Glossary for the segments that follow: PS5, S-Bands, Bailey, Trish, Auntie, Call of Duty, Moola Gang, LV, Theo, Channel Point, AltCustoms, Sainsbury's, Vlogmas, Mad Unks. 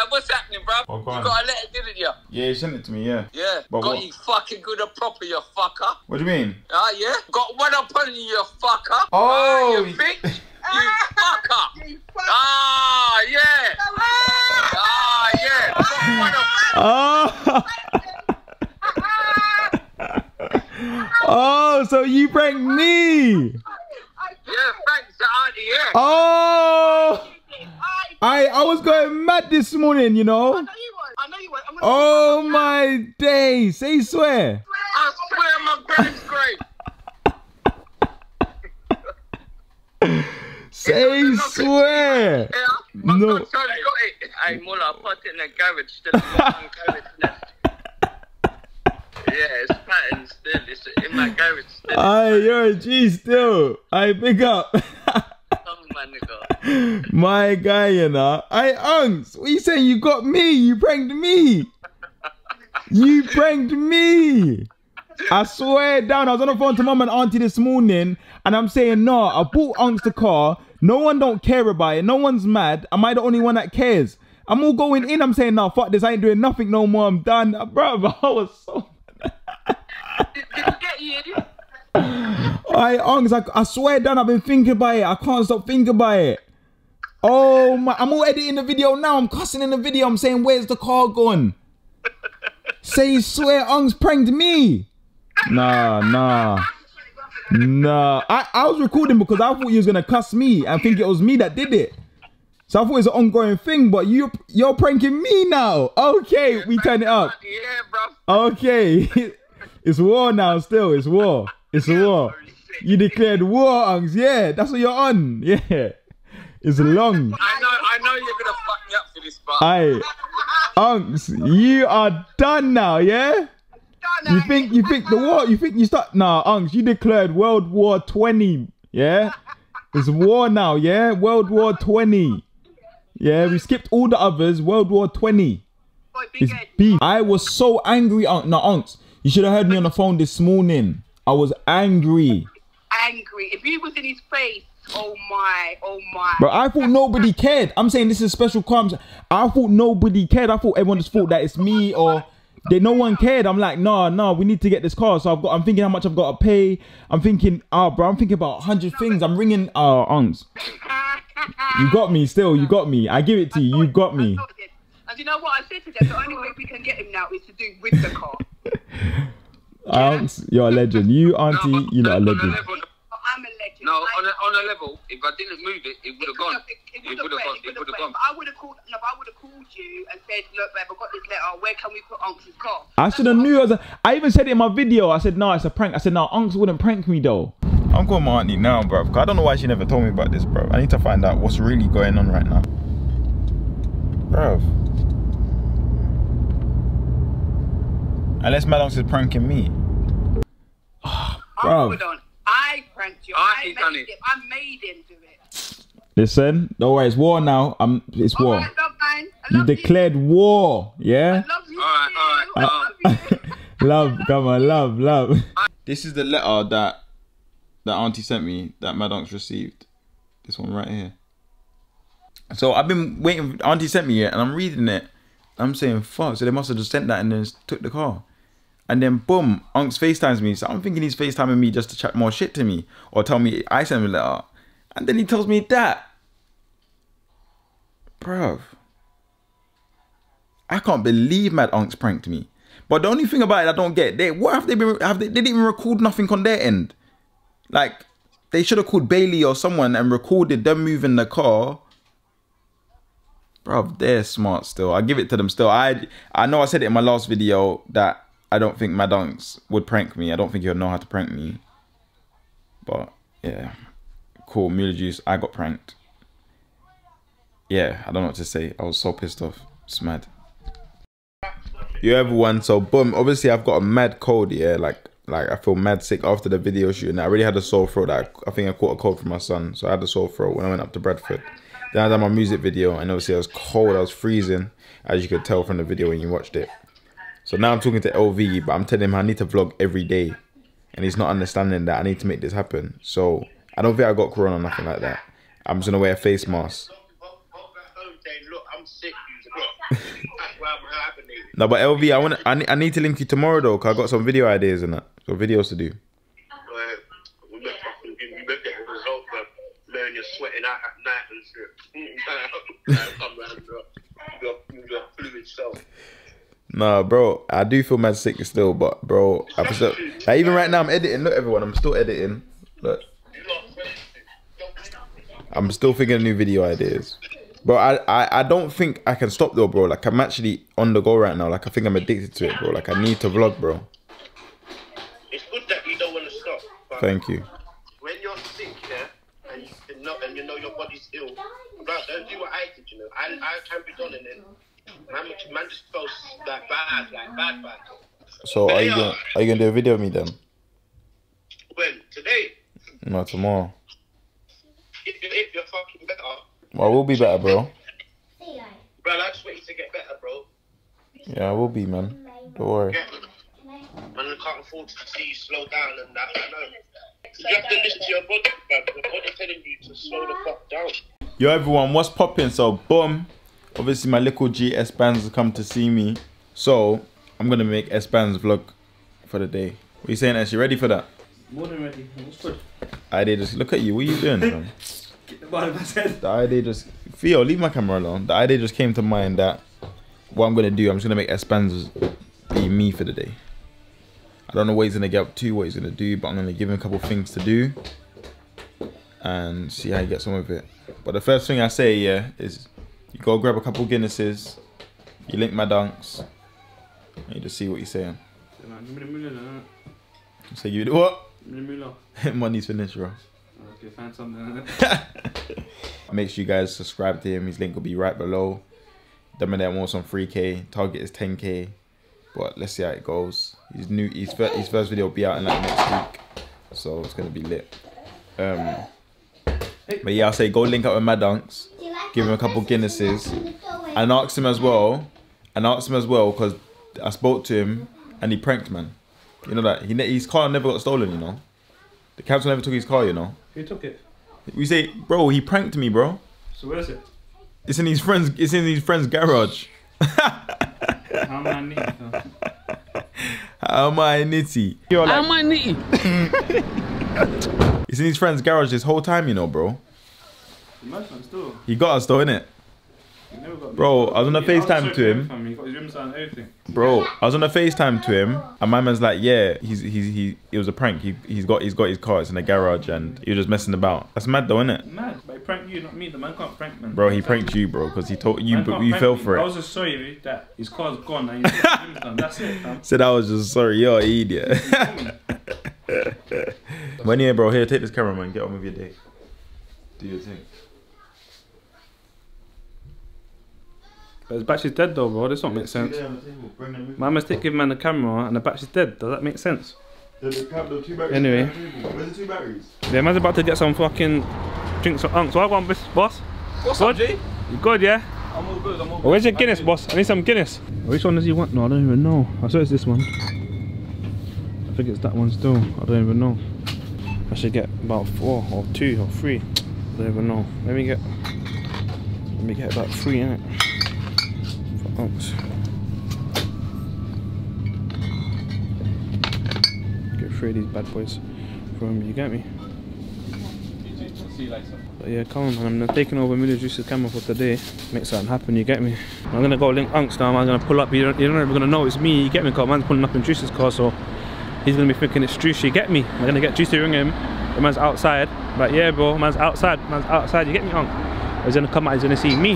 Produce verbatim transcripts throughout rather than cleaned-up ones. like, what's happening, bruv? Oh, go on. You got a letter, didn't you? Yeah, you sent it to me, yeah. Yeah. But got what? You fucking good and proper, you fucker. What do you mean? Ah, uh, yeah. Got one up on you, you fucker. Oh, uh, you bitch. You fucker. You fucker. Ah, yeah. Ah, yeah. Ah, yeah. Oh, so you pranked me! Yeah, thanks to Auntie, yeah. Oh! I, I was going mad this morning, you know? I know you were. I know you were. Oh my day! Say swear! I swear on my grand's grave! Say swear! Yeah, my no. God's got it. Hey, Moola, I put it in the garage. Still in my garage nest. Yeah, it's pattern still, it's in my garage still. Aye, you're a G still. Aye, big up. My guy, you know. Aye, Unks, what are you saying? You got me, you pranked me. You pranked me. I swear down, I was on the phone to mum and auntie this morning, and I'm saying, no, I bought Unks the car. No one don't care about it. No one's mad. Am I the only one that cares? I'm all going in. I'm saying, no, fuck this. I ain't doing nothing no more. I'm done. Bro, I was so... Did it get you? I, Unks, I, I swear down, I've been thinking about it. I can't stop thinking about it. Oh my, I'm all editing the video now. I'm cussing in the video. I'm saying, where's the car gone? Say swear, Unks pranked me. Nah, nah. Nah. I, I was recording because I thought you was going to cuss me and think it was me that did it. So I thought it was an ongoing thing, but you, you're pranking me now. Okay, we turn it up. Okay. It's war now still. It's war. It's war. You declared war, Unks. Yeah, that's what you're on. Yeah. It's long. I know, I know you're going to fuck me up for this, but... Aye. Unks, you are done now, yeah? You think, you think the war, you think you start... Nah, Unks, you declared World War twenty, yeah? It's war now, yeah? World War twenty. Yeah, we skipped all the others. World War twenty. It's beef. I was so angry, Unks. No, Unks, you should have heard me on the phone this morning. I was angry. Angry. If you was in his face, oh my, oh my. But I thought nobody cared. I'm saying this is special comms. I thought nobody cared. I thought everyone just thought that it's me or they, no one cared. I'm like, nah, nah, we need to get this car. So I've got, I'm thinking how much I've got to pay. I'm thinking, ah, oh, bro, I'm thinking about a hundred things. I'm ringing, ah, uh, Unks. You got me still. You got me. I give it to you. You got me. And you know what I said to them? The only way we can get him now is to do with the car. Unks, yeah. You're a legend. You, Auntie, no, you're not a legend. Level, I'm a legend. No, on a, on a level, if I didn't move it, it would have gone. It would have gone. It would have gone. I would have called. No, I would have called you and said, look, babe, I've got this letter. Where can we put Unks' car? I should have knew. I, was a, I even said it in my video. I said, no, it's a prank. I said, no, Unks wouldn't prank me though. I'm calling my auntie now, bro. I don't know why she never told me about this, bro. I need to find out what's really going on right now, bro. Unless Mad Unks is pranking me. Oh, bro. I pranked you. I, I, made it. I made him do it. Listen, don't worry, it's war now. I'm, it's all war. Right, love, you declared you. war, yeah? I love you. All right, all right, love, you. Love, come on, love, love. This is the letter that that Auntie sent me that Mad Unks received. This one right here. So I've been waiting. Auntie sent me it, and I'm reading it. I'm saying, fuck, so they must have just sent that and then took the car. And then, boom, Unks FaceTimes me. So I'm thinking he's FaceTiming me just to chat more shit to me or tell me I sent him a letter. And then he tells me that. Bruv. I can't believe Mad Unks pranked me. But the only thing about it I don't get, they, what have they been, have they, they didn't even record nothing on their end. Like, they should have called Bailey or someone and recorded them moving the car. Bro, they're smart still. I give it to them still. I I know I said it in my last video that I don't think Mad Unks would prank me. I don't think he'll know how to prank me. But, yeah. Cool, Moola Juice. I got pranked. Yeah, I don't know what to say. I was so pissed off. It's mad. You everyone. So, boom. Obviously, I've got a mad cold, yeah. Like, like I feel mad sick after the video shoot. And I already had a sore throat. I, I think I caught a cold from my son. So, I had a sore throat when I went up to Bradford. Then I done my music video, and obviously I was cold, I was freezing, as you could tell from the video when you watched it. So now I'm talking to L V, but I'm telling him I need to vlog every day. And he's not understanding that I need to make this happen. So I don't think I got corona or nothing like that. I'm just going to wear a face mask. Look, I'm sick. No, but L V, I want. I, I need to link you tomorrow though, cause I got some video ideas and that, some videos to do. We met fucking, we met the result, but man, you're sweating out at night and shit. Come round, bro. Your fluid self. Nah, bro, I do feel mad sick still, but bro, I preserve, like, even right now I'm editing. Look, everyone, I'm still editing. Look, I'm still thinking of new video ideas. Bro, I, I, I don't think I can stop though, bro. Like, I'm actually on the go right now. Like, I think I'm addicted to it, bro. Like, I need to vlog, bro. It's good that you don't want to stop. But thank you. When you're sick, yeah, and you know, and you know your body's ill, bro, don't do what I did, you know. I, I can't be done in it. Man, man just feels like bad, like bad, bad. So, are you, gonna, are you gonna do a video of me then? When? Today? No, tomorrow. If you're, if you're fucking better. Well, I will be better, bro. Bro, I just want you to get better, bro. Yeah, I will be, man. Don't worry. Yeah. Man, I can't afford to see you slow down and that. I know. You have to listen to your body, man. Your body telling you to slow the fuck down. Yo, everyone, what's popping? So, boom. Obviously, my little G S-Bands has come to see me. So, I'm going to make S-Bands vlog for the day. What are you saying, Ash? You ready for that? More than ready. What's good? I did just look at you. What are you doing, man? The idea just, Theo, leave my camera alone. The idea just came to mind that what I'm gonna do, I'm just gonna make S-Bands be me for the day. I don't know what he's gonna get up to, what he's gonna do, but I'm gonna give him a couple things to do and see how he gets on with it. But the first thing I say, yeah, is you go grab a couple Guinnesses, you link Mad Unks, and you just see what he's saying. So you do what? Money's finished, bro. Okay, find something. Make sure you guys subscribe to him. His link will be right below. Dominate wants on three K. Target is ten K. But let's see how it goes. His new, his first, his first video will be out in like next week, so it's gonna be lit. Um, but yeah, I'll say go link up with Mad Unks, give him a couple Guinnesses, and ask him as well, and ask him as well, because I spoke to him and he pranked, man. You know that he his car never got stolen, you know. The council never took his car, you know. Who took it? We say, bro, he pranked me, bro. So where is it? It's in his friend's. It's in his friend's garage. How am I nitty? How am I nitty? Like, how am I nitty? It's in his friend's garage this whole time, you know, bro. Still. He got us though, innit? Bro, I was on a FaceTime to him. He got his rims out and everything. Bro, I was on a FaceTime to him, and my man's like, "Yeah, he's he's he. It was a prank. He he's got he's got his car. It's in the garage, and he was just messing about." That's mad though, innit? Mad, but he pranked you, not me. The man can't prank, man. Bro, he pranked you, bro, because he told you, but you fell for it. I was just sorry that his car's gone and his rims done. That's it, man. Said I was just sorry, you're an idiot. When here, bro, here, take this camera, man. Get on with your day. Do your thing. But his battery's dead though, bro. This don't make sense. My mistake giving man the camera and the battery's dead. Does that make sense? The, the, the two anyway. Where's the two batteries? Yeah, man's about to get some fucking drinks from Unks. What one, boss? What's good? Up, G? You good, yeah? I'm all good, I'm all good. Where's your Guinness, boss? I need some Guinness. Which one does he want? No, I don't even know. I swear it's this one. I think it's that one still. I don't even know. I should get about four or two or three. I don't even know. Let me get... Let me get about three, innit? Oops. Get free of these bad boys from you, get me? But yeah, come on, man. I'm taking over Moola Juice's camera for today. Make something happen, you get me? I'm gonna go link Unks now. I'm gonna pull up. You don't, you're not even gonna know it's me, you get me? Cause man's pulling up in Juice's car, so he's gonna be thinking it's Juice, you get me? I'm gonna get Juice to ring him. The man's outside. But yeah, bro, man's outside. Man's outside. You get me, Unks? He's gonna come out. He's gonna see me.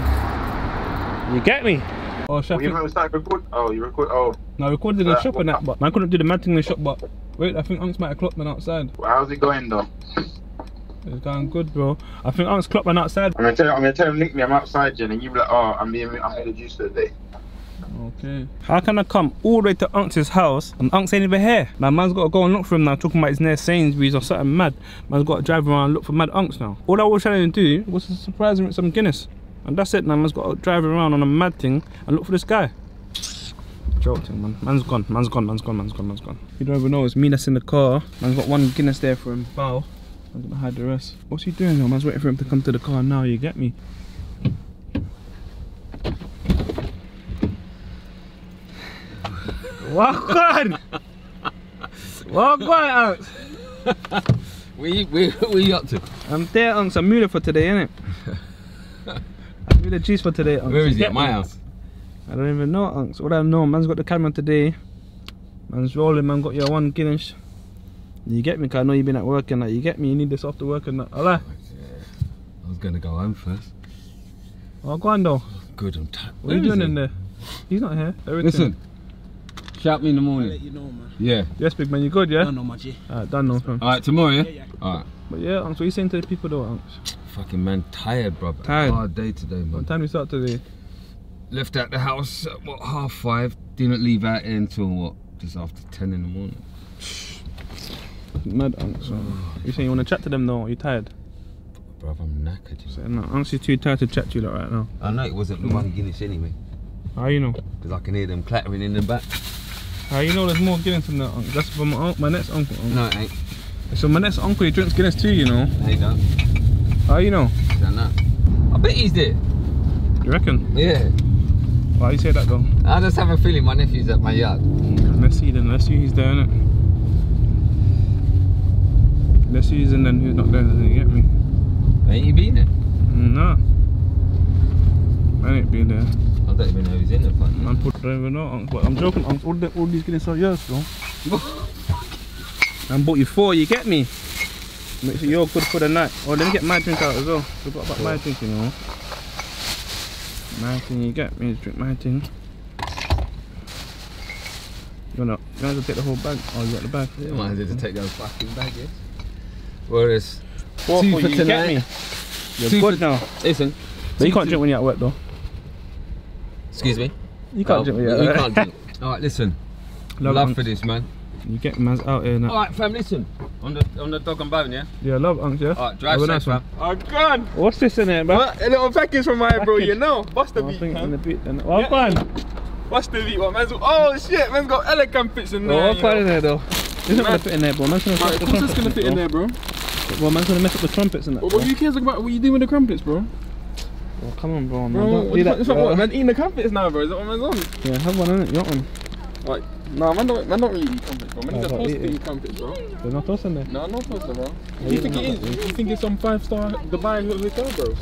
You get me? Oh, chef. Well, you record? Oh, you record? Oh. No, I recorded in the uh, shop and that, but man couldn't do the mad thing in the shop, but wait, I think Unks might have clocked man outside. Well, how's it going though? It's going good, bro. I think Unks clocked man outside. I'm gonna tell him, I'm gonna tell him, link me, I'm outside, Jen, and you be like, oh, I'm being, I'm being the Juice today. Okay. How can I come all the way to Unks' house and Unks ain't even here? Now man's gotta go and look for him now, talking about his near Sainsbury's or something mad. Man's gotta drive around and look for Mad Unks now. All I was trying to do was to surprise him with some Guinness. And that's it now, man's got to drive around on a mad thing and look for this guy. Jolting, man. Man's gone, man's gone, man's gone, man's gone, man's gone. You don't even know, it's me that's in the car. Man's got one Guinness there for him, bow. I'm gonna hide the rest. What's he doing now? Man's waiting for him to come to the car now, you get me? Walk on! Walk on, Unks! we, we, we up to? I'm there, Unks. I'm Moola for today, innit? I'm Moola G's for today, Unks. Where is he? At my house? I don't even know, Unks. All I know, man's got the camera today. Man's rolling, man got your one Guinness. You get me? Because I know you've been at work and that. Like, you get me? You need this after work and that. All right? I was going to go home first. Oh, go on, though. Good, I'm tired. What are you doing in there? He's not here. Everything. Listen. Shout me in the morning. I'll let you know, man. Yeah. Yes, big man, you good, yeah? No, no, my G. Alright, done, no. Alright, tomorrow, yeah? Yeah, yeah. Alright. But yeah, Unks, what are you saying to the people though, Unks? Fucking man, tired, bro. Tired. Hard day today, man. What time you start today? Left out the house at, what, half five. Didn't leave out here until, what, just after ten in the morning. Mad Unks, oh, you saying you want to chat to them though? Are you tired? Bro, I'm knackered. You know? No, Unks is too tired to chat to you like right now. I know it wasn't mm. one Guinness anyway. How you know? Because I can hear them clattering in the back. How you know there's more Guinness than that, Unks? That's for my, my next uncle, Unks. No, it ain't. So my next uncle, he drinks Guinness too, you know. He don't. How you know? I don't know. I bet he's there. You reckon? Yeah. Why you say that though? I just have a feeling my nephew's at my yard. Let's see then, let's see who's there, innit? Let's see who's in then, who's not there, doesn't he get me? Ain't he been there? No. I ain't been there. I don't even know who's in it, but I don't even know, Unks, but I'm joking, Unks, all, the, all these Guinness are yours, bro. I bought you four, you get me? Make sure you're good for the night. Oh, let me get my drink out as well. Forgot about my drink, you know. My thing, you get me? Drink my thing. You wanna, you wanna take the whole bag? Oh, you got the bag? Yeah, I wanted to take those fucking bag, yes. Well, it's four two for, for you tonight. Get me? You're two good for, now. Listen. But you can't drink when you're at work, though. Excuse me? You can't oh, drink. Yeah, you right? can't drink. Alright, listen. Love, love for this, man. You get man's out here now. Alright, fam, listen. On the on the dog and bone, yeah? Yeah, love, Unks, yeah? Alright, drive safe, fam. Oh, God! What's this in there, man? What? A little package from my bro, you know? Bust the oh, beat, man. The beat, then. Oh, yeah. Fun. Bust the beat, what, man's all... Oh, shit, man's got elegant bits in there. Oh, what fun in there, though? This isn't gonna fit in there, bro. Man's gonna fit in there. What's this gonna fit in there, bro? Well, man's gonna mess up the trumpets and that. Well, what you cares about what you do with the crumpets, bro? Oh, come on, bro, man. Bro, do that, it's like what, man? Eating the crumpets now, bro. Is that what man's on? Yeah, have one, innit? You got one. Right. Nah, man don't, man don't really eat crumpets, bro. Man is supposed to eat crumpets, bro. They're not toasting there? No, not toasting, bro. What do you think it is? Do you think it's some five-star Dubai hotel,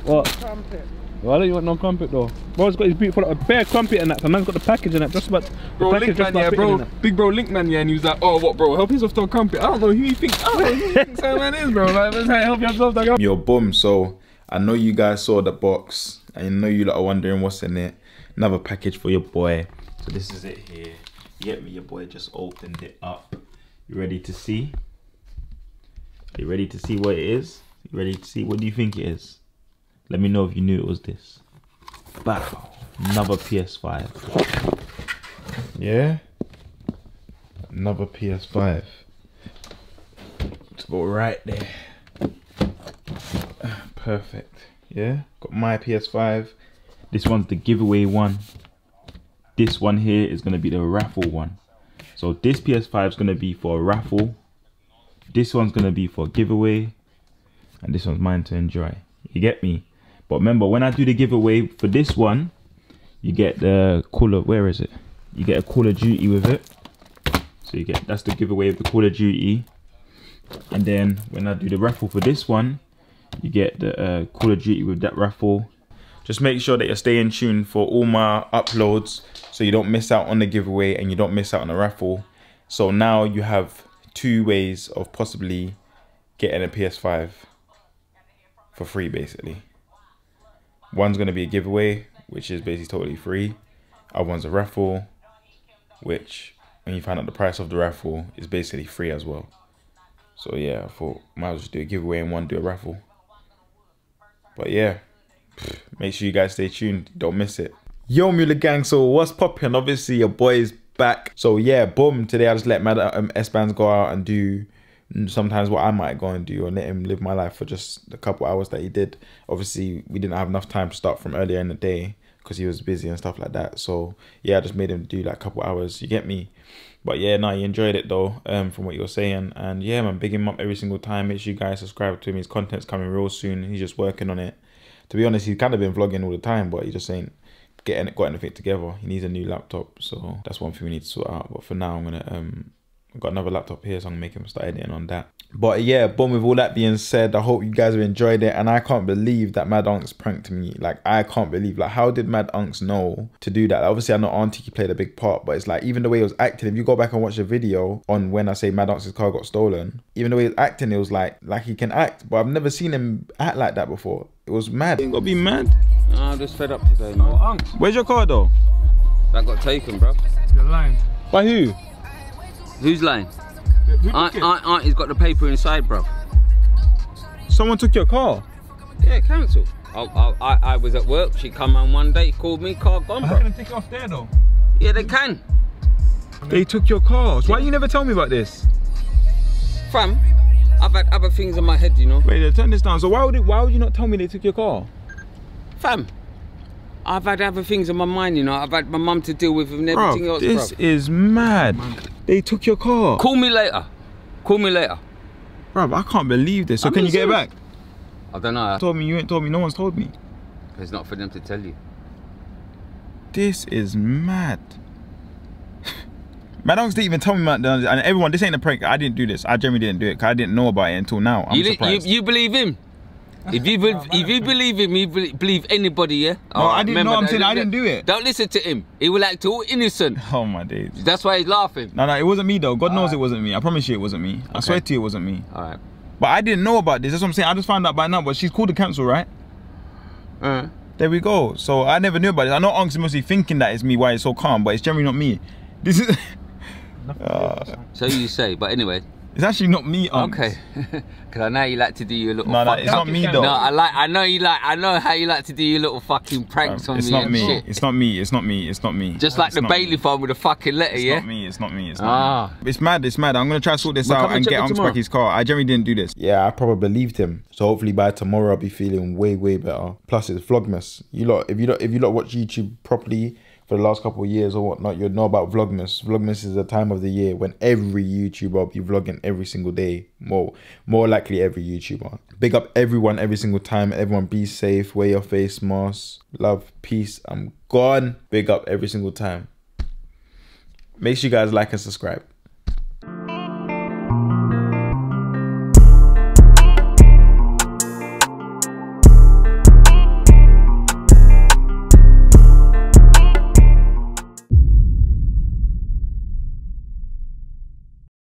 bro? What? Why don't you want no crumpet, though? Bro's got his beautiful, a bare crumpet and that. The man's got the package and that. Just about. Bro, the package Link Man, yeah, bro. Big bro, Link Man, yeah. And he was like, oh, what, bro? Help yourself to a crumpet. I don't know who he thinks. I don't know who he thinks that man is, bro. Like, man, help yourself to a crumpet. You're bum, so. I know you guys saw the box, and I know you lot are wondering what's in it. Another package for your boy. So this is it here. You get me? Your boy just opened it up. You ready to see? Are you ready to see what it is? You ready to see? What do you think it is? Let me know if you knew it was this. Bow. Another P S five. Yeah? Another P S five. It's about right there. Perfect. Yeah, got my P S five. This one's the giveaway one. This one here is going to be the raffle one. So this P S five is going to be for a raffle. This one's going to be for a giveaway. And this one's mine to enjoy. You get me? But remember, when I do the giveaway for this one, you get the Call of, where is it? You get a Call of Duty with it. So you get, that's the giveaway of the Call of Duty. And then when I do the raffle for this one, you get the uh, Call of Duty with that raffle. Just make sure that you're staying tuned for all my uploads so you don't miss out on the giveaway and you don't miss out on the raffle. So now you have two ways of possibly getting a P S five for free, basically. One's going to be a giveaway, which is basically totally free. Other one's a raffle, which when you find out the price of the raffle is basically free as well. So yeah, I thought might as well just do a giveaway and one do a raffle. But yeah, make sure you guys stay tuned. Don't miss it. Yo, Moola Gang. So what's poppin'? Obviously, your boy is back. So yeah, boom. Today, I just let Mad um, S-Bands go out and do sometimes what I might go and do, and let him live my life for just a couple hours that he did. Obviously, we didn't have enough time to start from earlier in the day because he was busy and stuff like that. So yeah, I just made him do like a couple hours. You get me? But yeah, no, he enjoyed it though, um, from what you were saying. And yeah, man, big him up every single time. Make sure you guys subscribe to him. His content's coming real soon. He's just working on it. to be honest, he's kind of been vlogging all the time, but he just ain't getting got anything together. He needs a new laptop, so that's one thing we need to sort out. But for now, I'm gonna um, I've got another laptop here, so I'm gonna make him start editing on that. But yeah, but with all that being said, I hope you guys have enjoyed it. And I can't believe that Mad Unks pranked me. Like, I can't believe, like, how did Mad Unks know to do that? Like, obviously, I know Auntie played a big part, but it's like, even the way he was acting, if you go back and watch the video on when I say Mad Unks' car got stolen, even the way he was acting, it was like, like he can act, but I've never seen him act like that before. It was mad. You ain't gotta be mad. Nah, I'm just fed up today, man. Oh, where's your car, though? That got taken, bro. You're lying. By who? Who's lying? Aunt, aunt, auntie's got the paper inside, bro. Someone took your car? Yeah, council. I, I, I was at work, she come home one day, called me, car gone, bro. How can they take it off there, though? Yeah, they can. They took your car? Yeah. Why you never tell me about this? Fam, I've had other things in my head, you know. Wait, turn this down. So why would, it, why would you not tell me they took your car? Fam, I've had other things on my mind, you know. I've had my mum to deal with and everything else, bro. This is mad. They took your car. Call me later. Call me later. Bro, I can't believe this. So I mean, can you get it back? I don't know. You told me, you ain't told me, no one's told me. It's not for them to tell you. This is mad. Mad Unks didn't even tell me about this. And everyone, this ain't a prank. I didn't do this. I generally didn't do it because I didn't know about it until now. I'm you, surprised. You, you believe him? If you, be, oh, if you believe him, you believe anybody, yeah? No, oh, I didn't know, I'm saying I didn't do it. Don't listen to him. He will act all innocent. Oh, my days. That's why he's laughing. No, no, it wasn't me, though. God all knows right. It wasn't me. I promise you it wasn't me. Okay. I swear to you it wasn't me. All right. But I didn't know about this. That's what I'm saying. I just found out by now, but she's called the council, right? Uh. There we go. So I never knew about this. I know Unks must be thinking that it's me, why it's so calm, but it's generally not me. This is... uh. So you say, but anyway... It's actually not me, Unks. Okay, because I know you like to do your little. No, no, it's not me though. No, I like. I know you like. I know how you like to do your little fucking pranks um, on me, me and shit. It's not me. It's not me. It's not me. Just like the Bailey farm with a fucking letter, yeah. It's not me. It's not me. It's not me. It's mad. It's mad. I'm gonna try to sort this out and get Unks back his car. I generally didn't do this. Yeah, I probably believed him. So hopefully by tomorrow I'll be feeling way, way better. Plus it's Vlogmas. You lot, if you lot, if you lot watch YouTube properly for the last couple of years or whatnot, you'll know about Vlogmas. Vlogmas is the time of the year when every YouTuber will be vlogging every single day. More, more likely every YouTuber. Big up everyone every single time. Everyone be safe. Wear your face masks. Love, peace. I'm gone. Big up every single time. Make sure you guys like and subscribe.